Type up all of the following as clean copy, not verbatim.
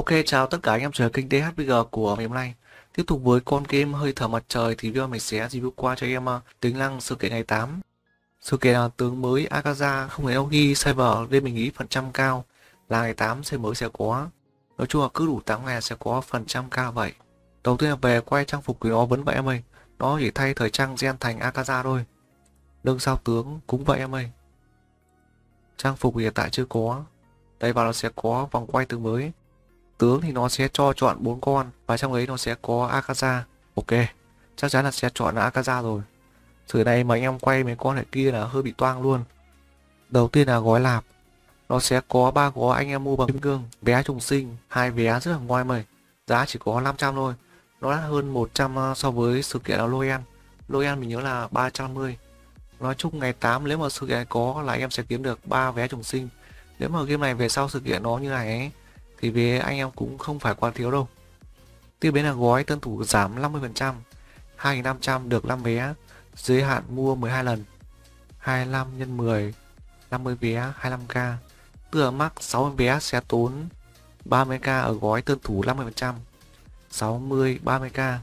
Ok, chào tất cả anh em chơi kênh DHBG của ngày hôm nay. Tiếp tục với con game Hơi Thở Mặt Trời thì video mình sẽ review qua cho anh em tính năng sự kiện ngày 8. Sự kiện là tướng mới Akaza không hề ghi cyber nên mình nghĩ phần trăm cao là ngày 8 sẽ mới sẽ có. Nói chung là cứ đủ 8 ngày sẽ có phần trăm cao vậy. Đầu tiên là về quay trang phục thì nó vẫn vậy em ơi. Nó chỉ thay thời trang gen thành Akaza thôi. Lưng sao tướng cũng vậy em ơi. Trang phục hiện tại chưa có. Đây vào nó sẽ có vòng quay tướng mới. Tướng thì nó sẽ cho chọn 4 con và trong ấy nó sẽ có Akaza. Ok, chắc chắn là sẽ chọn là Akaza rồi. Từ đây mà anh em quay mấy con này kia là hơi bị toang luôn. Đầu tiên là gói lạp. Nó sẽ có 3 gói anh em mua bằng kim cương, vé trùng sinh, 2 vé rất là ngoài mời. Giá chỉ có 500 thôi. Nó đắt hơn 100 so với sự kiện là Loen. Loen mình nhớ là 350. Nói chung ngày 8 nếu mà sự kiện có là anh em sẽ kiếm được 3 vé trùng sinh. Nếu mà game này về sau sự kiện nó như này ấy, thì về anh em cũng không phải quá thiếu đâu. Tiếp đến là gói tân thủ giảm 50%, 2.500 được 5 vé, giới hạn mua 12 lần, 25 x 10, 50 vé, 25k. Tức là mắc 60 vé sẽ tốn 30k ở gói tân thủ 50%, 60, 30k.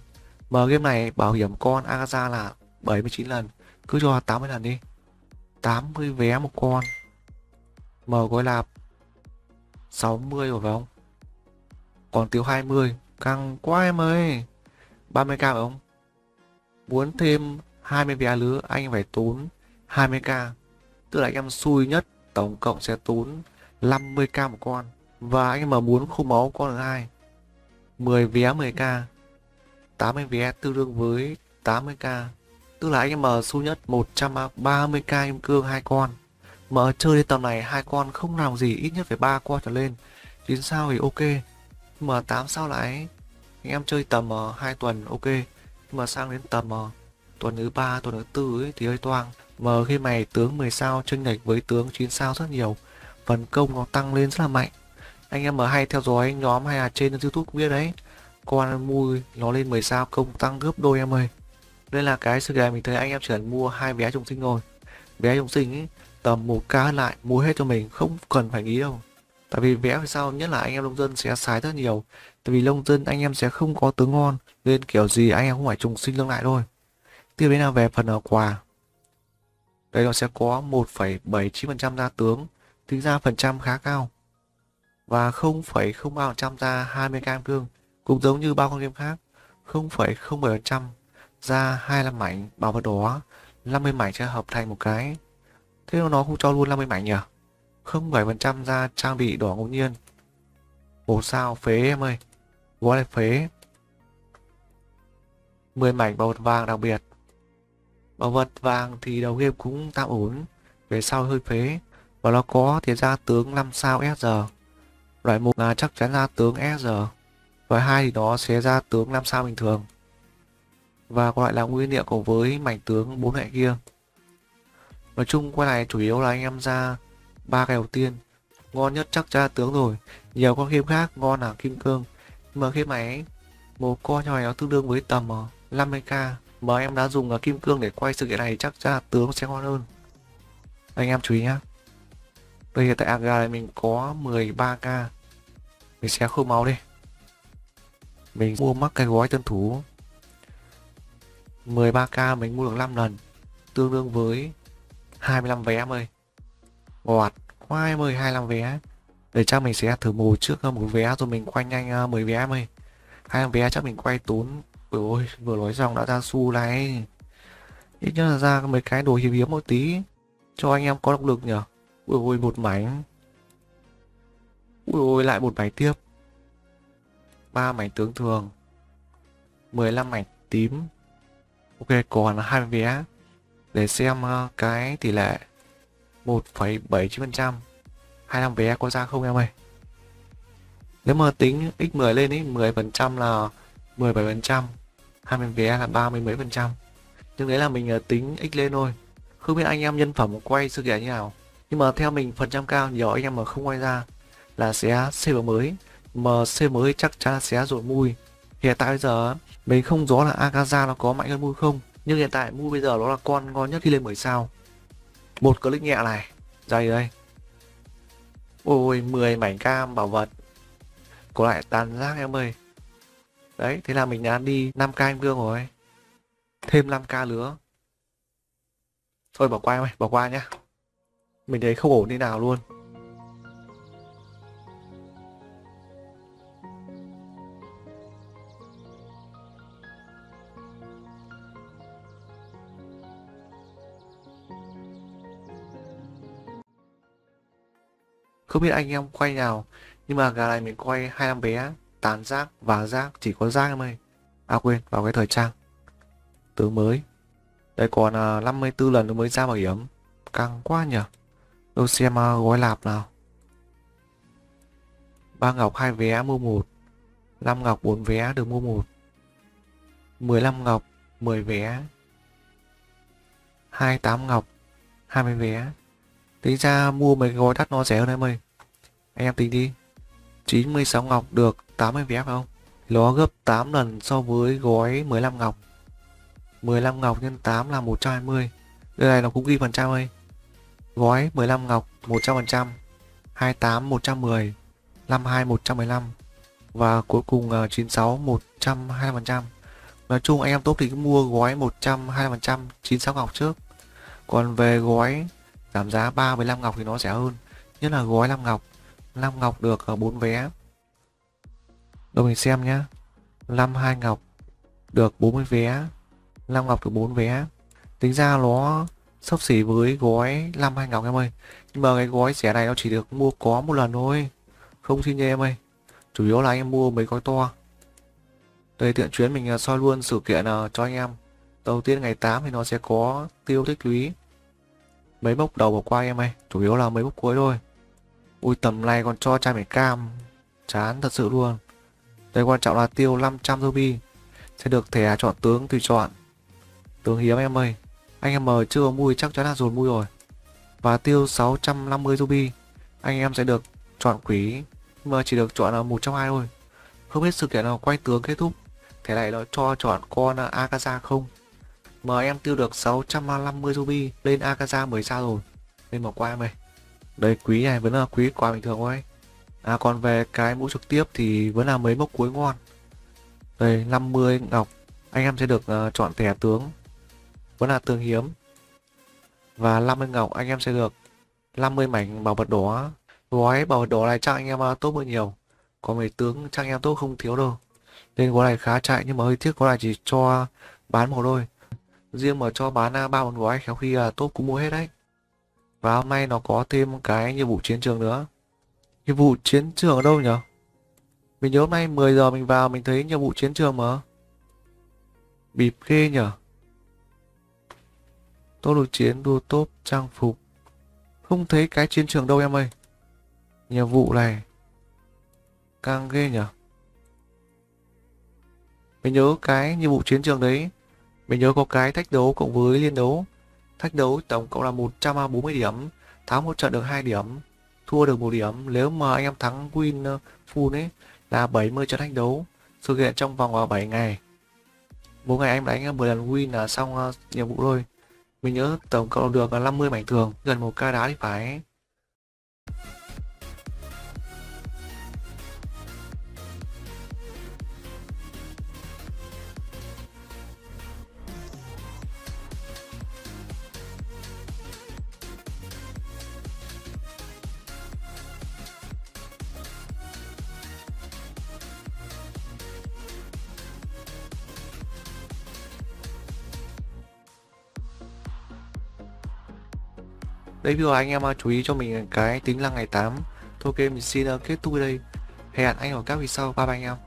Mà game này bảo hiểm con Akaza là 79 lần, cứ cho 80 lần đi, 80 vé một con. Mở gói lạp 60 rồi phải không? Còn thiếu 20. Căng quá em ơi. 30k phải không? Muốn thêm 20 vé lứa anh phải tốn 20k. Tức là anh em xui nhất tổng cộng sẽ tốn 50k một con. Và anh em mà muốn khô máu con thứ hai 10 vé 10k, 80 vé tương đương với 80k. Tức là anh em mà xui nhất 130k kim cương 2 con. Mà chơi đến tầm này 2 con không làm gì, ít nhất phải 3 con trở lên. 9 sao thì ok. Nhưng mà 8 sao lại anh em chơi tầm 2 tuần ok. Nhưng mà sang đến tầm tuần thứ 3, tuần thứ 4 ấy, thì hơi toang. Mà khi mày tướng 10 sao chênh lệch với tướng 9 sao rất nhiều. Phần công nó tăng lên rất là mạnh. Anh em mà hay theo dõi nhóm hay là trên YouTube biết đấy, con mui nó lên 10 sao công tăng gấp đôi em ơi. Đây là cái sự kiện mình thấy anh em chỉ cần mua 2 vé trùng sinh rồi. Vé trùng sinh ấy tầm 1k lại mua hết cho mình, không cần phải nghĩ đâu. Tại vì vé về sau nhất là anh em nông dân sẽ xài rất nhiều. Tại vì nông dân anh em sẽ không có tướng ngon nên kiểu gì anh em cũng phải trùng sinh lương lại thôi. Tiếp đến là về phần quà. Đây nó sẽ có 1,79% ra tướng, tính ra phần trăm khá cao. Và 0,03% ra 20k cương, cũng giống như bao con game khác. 0,07% ra 25 mảnh bảo vật đó, 50 mảnh sẽ hợp thành một cái. Thế nó không cho luôn 50 mảnh nhỉ? 0,7% ra trang bị đỏ ngẫu nhiên. 1 sao phế em ơi. Gói lại phế. 10 mảnh bảo vật vàng đặc biệt. Bảo vật vàng thì đầu game cũng tạm ổn, về sau hơi phế. Và nó có thì ra tướng 5 sao SR. Loại 1 là chắc chắn ra tướng SR. Loại 2 thì nó sẽ ra tướng 5 sao bình thường. Và còn lại là nguyên liệu cùng với mảnh tướng 4 loại kia. Nói chung quay này chủ yếu là anh em ra 3 cái đầu tiên. Ngon nhất chắc ra tướng rồi. Nhiều con game khác ngon là kim cương. Nhưng mà khi máy một con nhỏ này nó tương đương với tầm 50k. Mà em đã dùng kim cương để quay sự kiện này chắc ra tướng sẽ ngon hơn. Anh em chú ý nhá. Đây hiện tại Akaza này mình có 13k. Mình sẽ khô máu đi. Mình mua mắc cái gói tân thủ 13k mình mua được 5 lần, tương đương với 25 vé em ơi. Ngọt quá em ơi, 25 vé. Để chắc mình sẽ thử mù trước một vé rồi mình quay nhanh 10 vé em ơi. 25 vé chắc mình quay tốn. Ôi vừa nói xong đã ra xu này. Ít nhất là ra mấy cái đồ hiếm hiếm một tí cho anh em có động lực nhở. Ôi một mảnh. Ôi lại một mảnh tiếp. 3 mảnh tướng thường, 15 mảnh tím. Ok còn 20 vé. Để xem cái tỷ lệ 1,79% 25 vé có ra không em ơi. Nếu mà tính x10 lên ý, 10% là 17%, 20 vé là 30 mấy phần trăm. Nhưng đấy là mình tính x lên thôi. Không biết anh em nhân phẩm quay sự kiện như nào. Nhưng mà theo mình phần trăm cao nhiều anh em mà không quay ra là sẽ C mới. Mà C mới chắc chắn là sẽ rồi mui. Hiện tại bây giờ mình không rõ là Akaza nó có mạnh hơn mui không. Nhưng hiện tại mua bây giờ nó là con ngon nhất khi lên 10 sao. Một click nhẹ này. Dày đây. Ôi 10 mảnh cam bảo vật. còn lại tàn giác em ơi. Đấy, thế là mình đã đi 5k anh Vương rồi. Thêm 5k lứa. Thôi bỏ qua em ơi, bỏ qua nhá. Mình thấy không ổn đi nào luôn. Không biết anh em quay nào, nhưng mà gà này mình quay 25 vé, tán giác và giác, chỉ có giác em ơi. À quên, vào cái thời trang tứ mới. Đây còn 54 lần nó mới ra bảo hiểm. Căng quá nhỉ. Đâu xem gói lạp nào. 3 ngọc 2 vé mua 1. 5 ngọc 4 vé được mua 1. 15 ngọc 10 vé. 28 ngọc 20 vé. Tính ra mua mấy gói đắt nó rẻ hơn em ơi. Anh em tính đi. 96 ngọc được 80 vé phải không? Nó gấp 8 lần so với gói 15 ngọc. 15 ngọc nhân 8 là 120. Đây này nó cũng ghi phần trăm ơi. Gói 15 ngọc 100%, 28 110, 52 115 và cuối cùng 96 120%. Nói chung anh em tốt thì cứ mua gói 120% 96 ngọc trước. Còn về gói giảm giá 35 ngọc thì nó rẻ hơn, nhất là gói 5 ngọc. 5 ngọc được 4 vé. Rồi mình xem nhá. 52 ngọc được 40 vé. 5 ngọc được 4 vé. Tính ra nó xấp xỉ với gói 52 ngọc em ơi. Nhưng mà cái gói rẻ này nó chỉ được mua có một lần thôi. Không xin nha em ơi. Chủ yếu là anh em mua mấy gói to. Đây tiện chuyến mình soi luôn sự kiện cho anh em. Đầu tiên ngày 8 thì nó sẽ có tiêu tích lũy. Mấy mốc đầu bỏ qua em ơi. Chủ yếu là mấy mốc cuối thôi. Ui tầm này còn cho trai mày cam. Chán thật sự luôn. Đây quan trọng là tiêu 500 ruby. Sẽ được thẻ chọn tướng tùy chọn. Tướng hiếm em ơi. Anh em mà chưa có mui chắc chắn là dồn mui rồi. Và tiêu 650 ruby. Anh em sẽ được chọn quỷ. Nhưng mà chỉ được chọn là 1 trong 2 thôi. Không biết sự kiện nào quay tướng kết thúc. Thẻ này nó cho chọn con Akaza không. Mà em tiêu được 650 ruby. Lên Akaza mới sao rồi. Nên bỏ qua em ơi. Đây quý này vẫn là quý quà bình thường thôi. À còn về cái mũ trực tiếp thì vẫn là mấy mốc cuối ngon. Đây 50 ngọc. Anh em sẽ được chọn thẻ tướng. Vẫn là tướng hiếm. Và 50 ngọc anh em sẽ được 50 mảnh bảo vật đỏ. Gói bảo vật đỏ này chắc anh em tốt hơn nhiều. Còn mấy tướng chắc anh em tốt không thiếu đâu. Nên gói này khá chạy nhưng mà hơi tiếc gói này chỉ cho bán một đôi. Riêng mà cho bán 3-4 gói khéo khi tốt cũng mua hết đấy. Và hôm nay nó có thêm cái nhiệm vụ chiến trường nữa. Nhiệm vụ chiến trường ở đâu nhỉ? Mình nhớ hôm nay 10 giờ mình vào mình thấy nhiệm vụ chiến trường mà. Bịp ghê nhỉ. Tốt đồ chiến, đua tốt, trang phục. Không thấy cái chiến trường đâu em ơi. Nhiệm vụ này căng ghê nhỉ. Mình nhớ cái nhiệm vụ chiến trường đấy. Mình nhớ có cái thách đấu cộng với liên đấu. Thách đấu tổng cộng là 140 điểm. Thắng một trận được 2 điểm. Thua được 1 điểm. Nếu mà anh em thắng win full ấy là 70 trận thách đấu. Sự kiện trong vòng 7 ngày. Mỗi ngày anh đánh 10 lần win là xong nhiệm vụ thôi. Mình nhớ tổng cộng được 50 mảnh thường. Gần 1k đá thì phải. Đấy bây giờ anh em chú ý cho mình cái tính năng ngày 8. Thôi ok mình xin kết thúc đây. Hẹn anh ở các video sau. Bye bye anh em.